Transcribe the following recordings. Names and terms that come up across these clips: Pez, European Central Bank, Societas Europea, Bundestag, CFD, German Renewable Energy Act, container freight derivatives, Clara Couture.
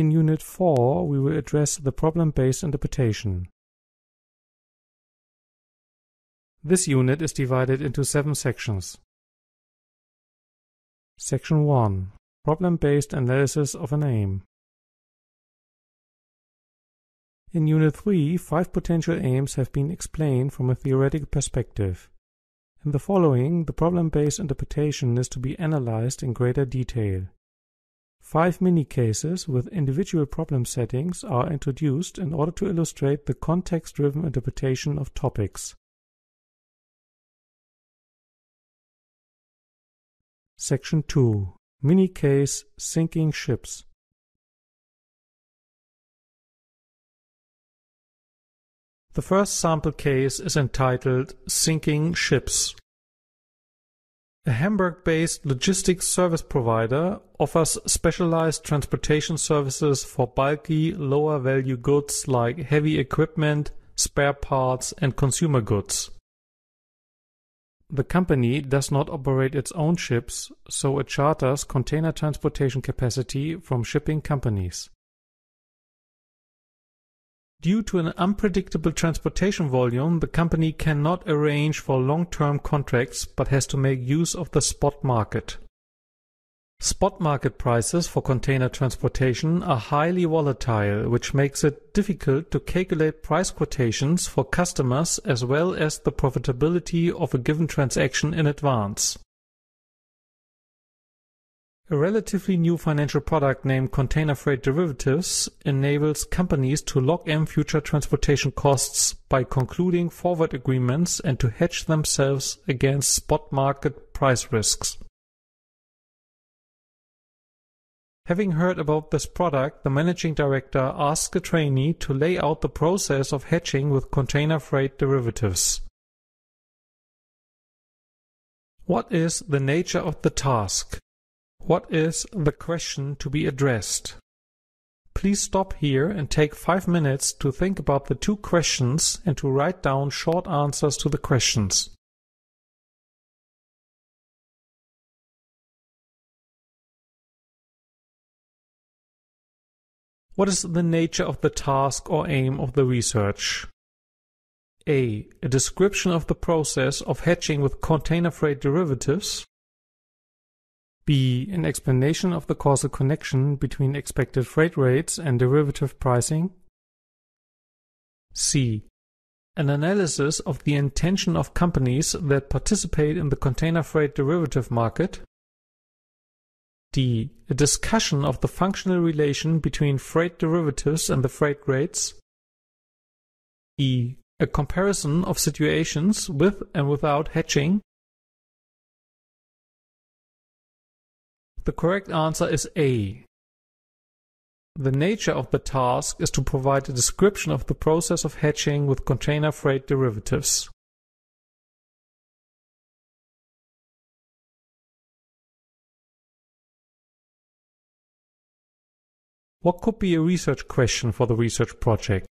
In Unit 4, we will address the problem-based interpretation. This unit is divided into 7 sections. Section 1. Problem-based analysis of an aim. In Unit 3, 5 potential aims have been explained from a theoretical perspective. In the following, the problem-based interpretation is to be analyzed in greater detail. 5 mini-cases with individual problem settings are introduced in order to illustrate the context-driven interpretation of topics. Section 2. Mini-case Sinking Ships. The first sample case is entitled Sinking Ships. A Hamburg-based logistics service provider offers specialized transportation services for bulky, lower-value goods like heavy equipment, spare parts, and consumer goods. The company does not operate its own ships, so it charters container transportation capacity from shipping companies. Due to an unpredictable transportation volume, the company cannot arrange for long-term contracts but has to make use of the spot market. Spot market prices for container transportation are highly volatile, which makes it difficult to calculate price quotations for customers as well as the profitability of a given transaction in advance. A relatively new financial product named container freight derivatives enables companies to lock in future transportation costs by concluding forward agreements and to hedge themselves against spot market price risks. Having heard about this product, the managing director asked a trainee to lay out the process of hedging with container freight derivatives. What is the nature of the task? What is the question to be addressed? Please stop here and take 5 minutes to think about the 2 questions and to write down short answers to the questions. What is the nature of the task or aim of the research? A. A description of the process of hedging with container freight derivatives. B. An explanation of the causal connection between expected freight rates and derivative pricing. C. An analysis of the intention of companies that participate in the container freight derivative market. D. A discussion of the functional relation between freight derivatives and the freight rates. E. A comparison of situations with and without hedging. The correct answer is A. The nature of the task is to provide a description of the process of hedging with container freight derivatives. What could be a research question for the research project?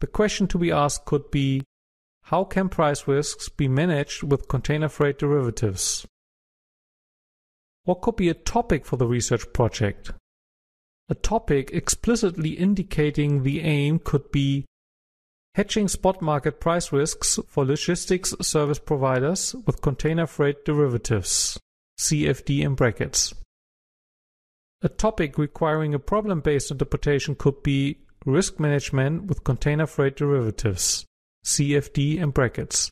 The question to be asked could be, how can price risks be managed with container freight derivatives? What could be a topic for the research project? A topic explicitly indicating the aim could be hedging spot market price risks for logistics service providers with container freight derivatives, CFD in brackets. A topic requiring a problem-based interpretation could be risk management with container freight derivatives, CFD in brackets.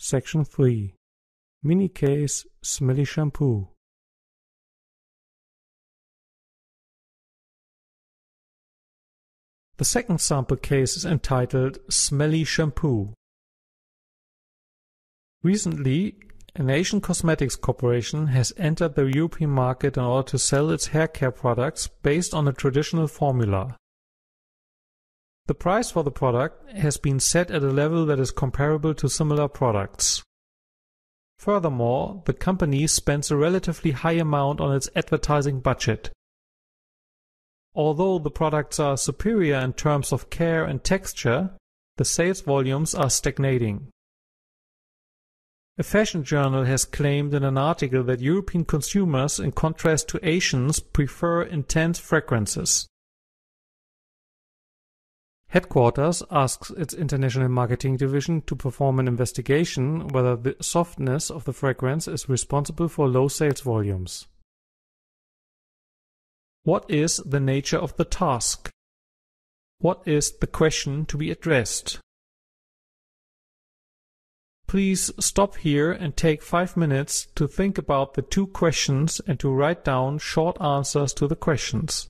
Section 3. Mini-case Smelly Shampoo. The second sample case is entitled Smelly Shampoo. Recently, an Asian cosmetics corporation has entered the European market in order to sell its hair care products based on a traditional formula. The price for the product has been set at a level that is comparable to similar products. Furthermore, the company spends a relatively high amount on its advertising budget. Although the products are superior in terms of care and texture, the sales volumes are stagnating. A fashion journal has claimed in an article that European consumers, in contrast to Asians, prefer intense fragrances. Headquarters asks its international marketing division to perform an investigation whether the softness of the fragrance is responsible for low sales volumes. What is the nature of the task? What is the question to be addressed? Please stop here and take 5 minutes to think about the two questions and to write down short answers to the questions.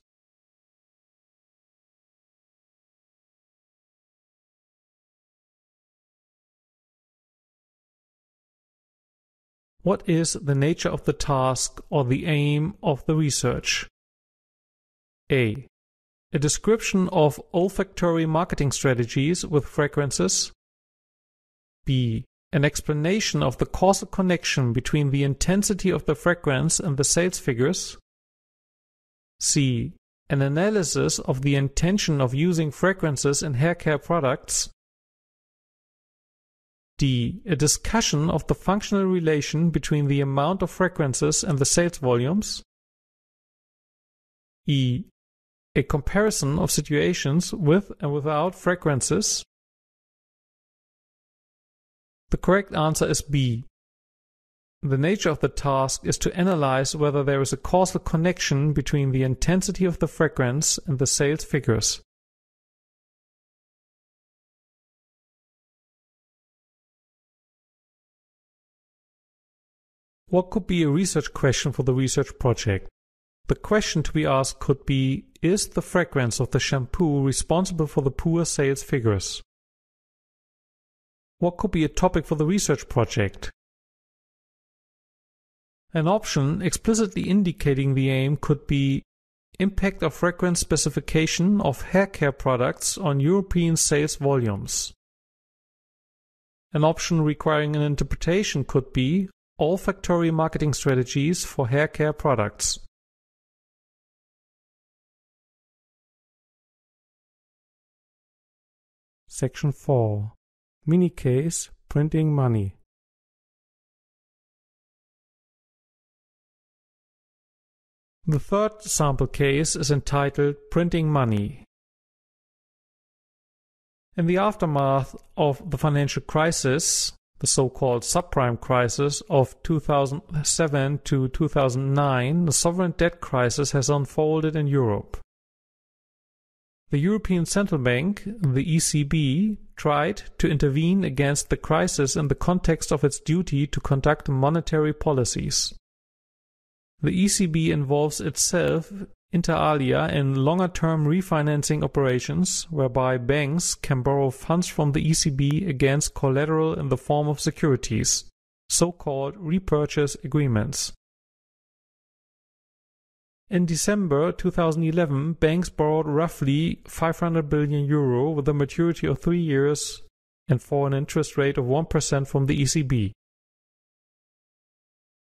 What is the nature of the task or the aim of the research? A. A description of olfactory marketing strategies with fragrances. B. An explanation of the causal connection between the intensity of the fragrance and the sales figures. C. An analysis of the intention of using fragrances in haircare products. D. A discussion of the functional relation between the amount of fragrances and the sales volumes. E. A comparison of situations with and without fragrances. The correct answer is B. The nature of the task is to analyze whether there is a causal connection between the intensity of the fragrance and the sales figures. What could be a research question for the research project? The question to be asked could be, is the fragrance of the shampoo responsible for the poor sales figures? What could be a topic for the research project? An option explicitly indicating the aim could be impact of fragrance specification of haircare products on European sales volumes. An option requiring an interpretation could be olfactory marketing strategies for haircare products. Section 4. Mini case, printing money. The third sample case is entitled Printing Money. In the aftermath of the financial crisis, the so-called subprime crisis of 2007 to 2009, the sovereign debt crisis has unfolded in Europe. The European Central Bank, the ECB, tried to intervene against the crisis in the context of its duty to conduct monetary policies. The ECB involves itself, inter alia, in longer-term refinancing operations whereby banks can borrow funds from the ECB against collateral in the form of securities, so-called repurchase agreements. In December 2011, banks borrowed roughly 500 billion euro with a maturity of 3 years and for an interest rate of 1% from the ECB.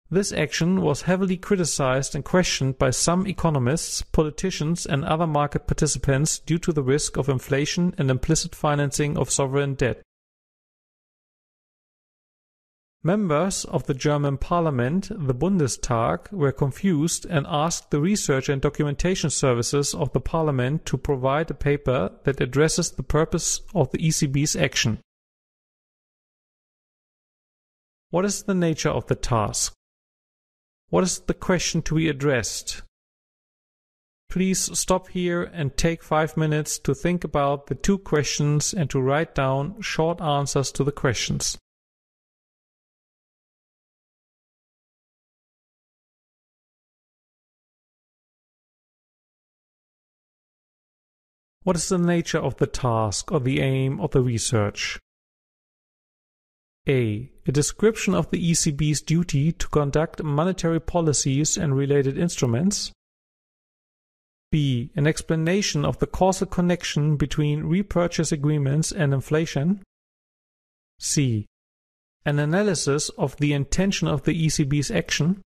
This action was heavily criticized and questioned by some economists, politicians and other market participants due to the risk of inflation and implicit financing of sovereign debt. Members of the German Parliament, the Bundestag, were confused and asked the research and documentation services of the Parliament to provide a paper that addresses the purpose of the ECB's action. What is the nature of the task? What is the question to be addressed? Please stop here and take 5 minutes to think about the two questions and to write down short answers to the questions. What is the nature of the task or the aim of the research? A. A description of the ECB's duty to conduct monetary policies and related instruments. B. An explanation of the causal connection between repurchase agreements and inflation. C. An analysis of the intention of the ECB's action.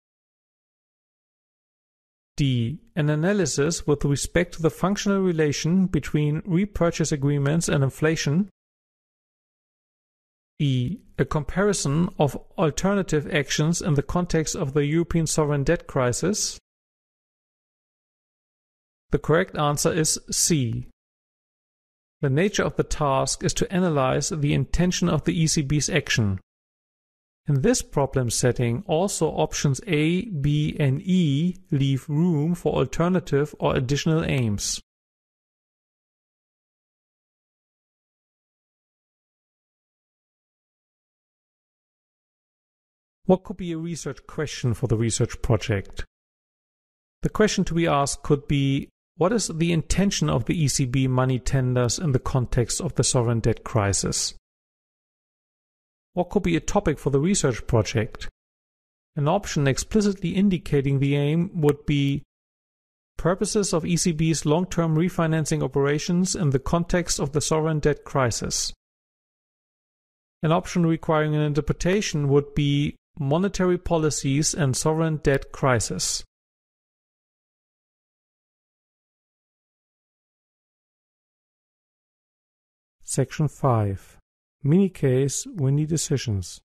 D. An analysis with respect to the functional relation between repurchase agreements and inflation. E. A comparison of alternative actions in the context of the European sovereign debt crisis. The correct answer is C. The nature of the task is to analyze the intention of the ECB's action. In this problem setting, also options A, B, and E leave room for alternative or additional aims. What could be a research question for the research project? The question to be asked could be, what is the intention of the ECB money tenders in the context of the sovereign debt crisis? What could be a topic for the research project? An option explicitly indicating the aim would be purposes of ECB's long-term refinancing operations in the context of the sovereign debt crisis. An option requiring an interpretation would be monetary policies and sovereign debt crisis. Section 5. Mini case windy decisions.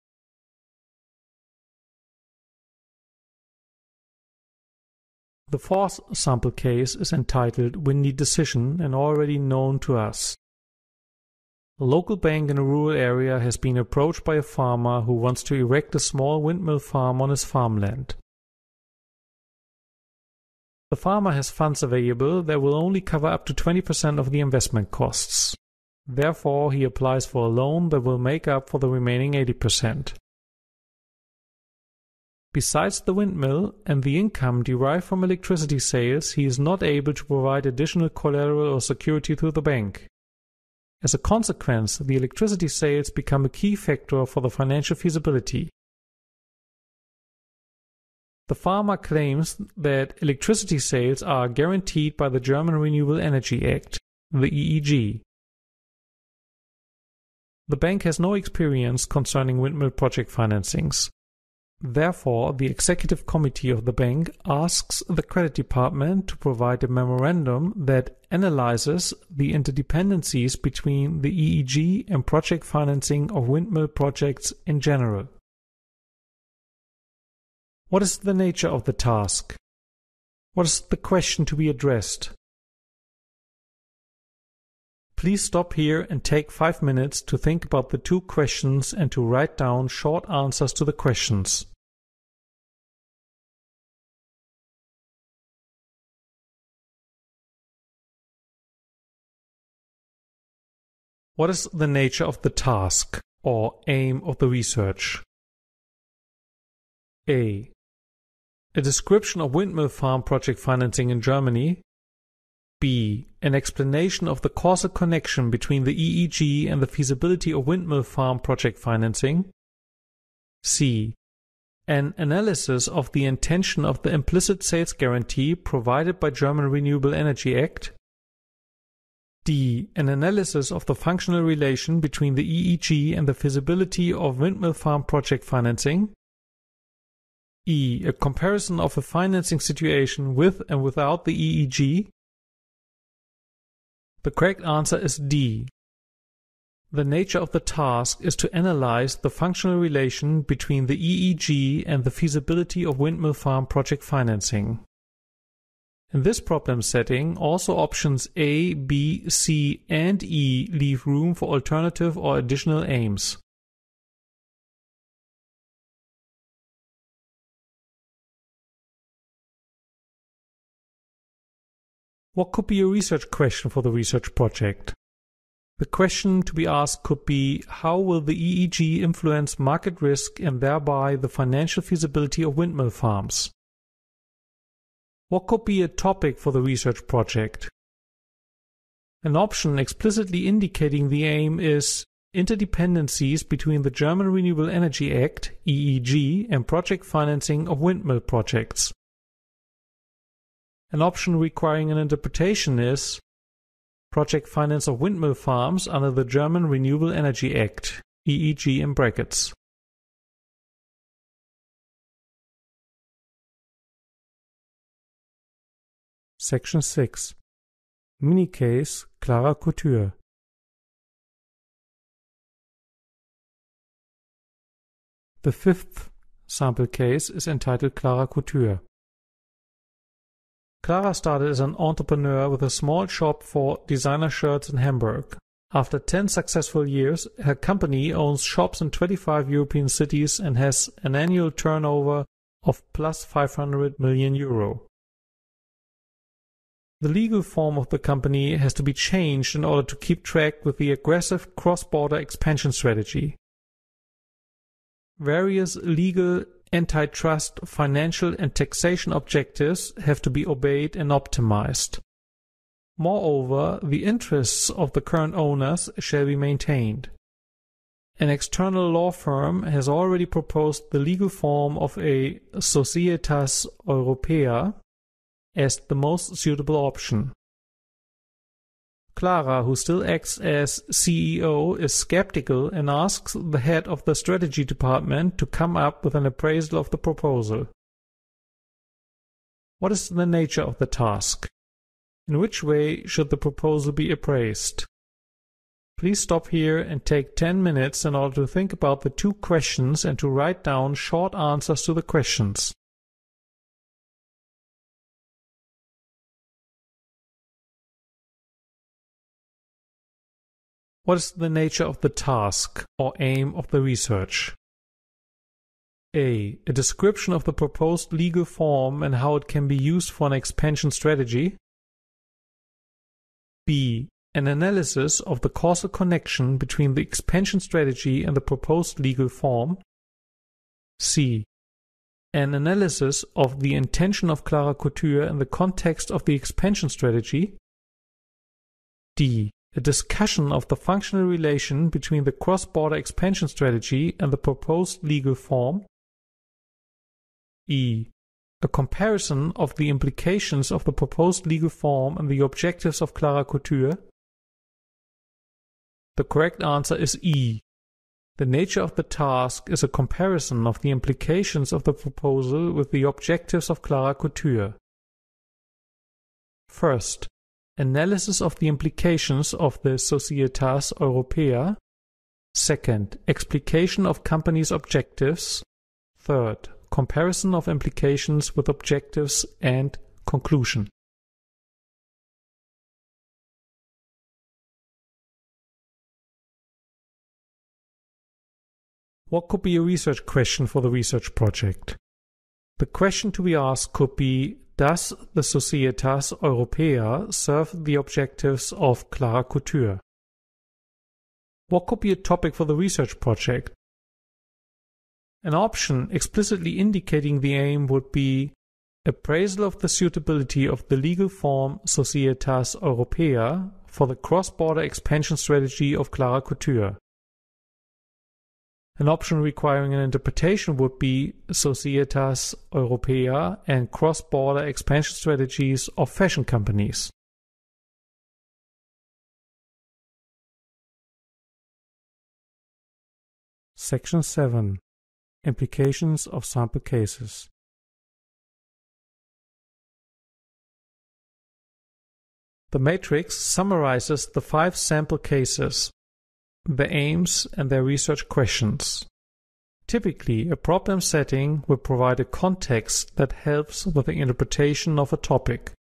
The fourth sample case is entitled Windy Decision and already known to us. A local bank in a rural area has been approached by a farmer who wants to erect a small windmill farm on his farmland. The farmer has funds available that will only cover up to 20% of the investment costs. Therefore, he applies for a loan that will make up for the remaining 80%. Besides the windmill and the income derived from electricity sales, he is not able to provide additional collateral or security through the bank. As a consequence, the electricity sales become a key factor for the financial feasibility. The farmer claims that electricity sales are guaranteed by the German Renewable Energy Act, the EEG. The bank has no experience concerning windmill project financings. Therefore, the executive committee of the bank asks the credit department to provide a memorandum that analyzes the interdependencies between the EEG and project financing of windmill projects in general. What is the nature of the task? What is the question to be addressed? Please stop here and take 5 minutes to think about the two questions and to write down short answers to the questions. What is the nature of the task or aim of the research? A. A description of windmill farm project financing in Germany. B. An explanation of the causal connection between the EEG and the feasibility of windmill farm project financing. C. An analysis of the intention of the implicit sales guarantee provided by German Renewable Energy Act. D. An analysis of the functional relation between the EEG and the feasibility of windmill farm project financing. E. A comparison of a financing situation with and without the EEG. The correct answer is D. The nature of the task is to analyze the functional relation between the EEG and the feasibility of windmill farm project financing. In this problem setting, also options A, B, C, and E leave room for alternative or additional aims. What could be a research question for the research project? The question to be asked could be, how will the EEG influence market risk and thereby the financial feasibility of windmill farms? What could be a topic for the research project? An option explicitly indicating the aim is interdependencies between the German Renewable Energy Act, EEG, and project financing of windmill projects. An option requiring an interpretation is project finance of windmill farms under the German Renewable Energy Act, EEG in brackets. Section 6. Mini case Clara Couture. The fifth sample case is entitled Clara Couture. Clara started as an entrepreneur with a small shop for designer shirts in Hamburg. After 10 successful years, her company owns shops in 25 European cities and has an annual turnover of plus 500 million euro. The legal form of the company has to be changed in order to keep track with the aggressive cross-border expansion strategy. Various legal, antitrust, financial and taxation objectives have to be obeyed and optimized. Moreover, the interests of the current owners shall be maintained. An external law firm has already proposed the legal form of a Societas Europea as the most suitable option. Clara, who still acts as CEO, is skeptical and asks the head of the strategy department to come up with an appraisal of the proposal. What is the nature of the task? In which way should the proposal be appraised? Please stop here and take 10 minutes in order to think about the two questions and to write down short answers to the questions. What is the nature of the task or aim of the research? A. A description of the proposed legal form and how it can be used for an expansion strategy. B. An analysis of the causal connection between the expansion strategy and the proposed legal form. C. An analysis of the intention of Clara Couture in the context of the expansion strategy. D. A discussion of the functional relation between the cross-border expansion strategy and the proposed legal form. E. A comparison of the implications of the proposed legal form and the objectives of Clara Couture. The correct answer is E. The nature of the task is a comparison of the implications of the proposal with the objectives of Clara Couture. First, analysis of the implications of the Societas Europea. Second, explication of company's objectives. Third, comparison of implications with objectives and conclusion. What could be a research question for the research project? The question to be asked could be, does the Societas Europea serve the objectives of Clara Couture? What could be a topic for the research project? An option explicitly indicating the aim would be appraisal of the suitability of the legal form Societas Europea for the cross-border expansion strategy of Clara Couture. An option requiring an interpretation would be Societas Europea and cross-border expansion strategies of fashion companies. Section 7. Implications of sample cases. The matrix summarizes the 5 sample cases, their aims and their research questions. Typically, a problem setting will provide a context that helps with the interpretation of a topic.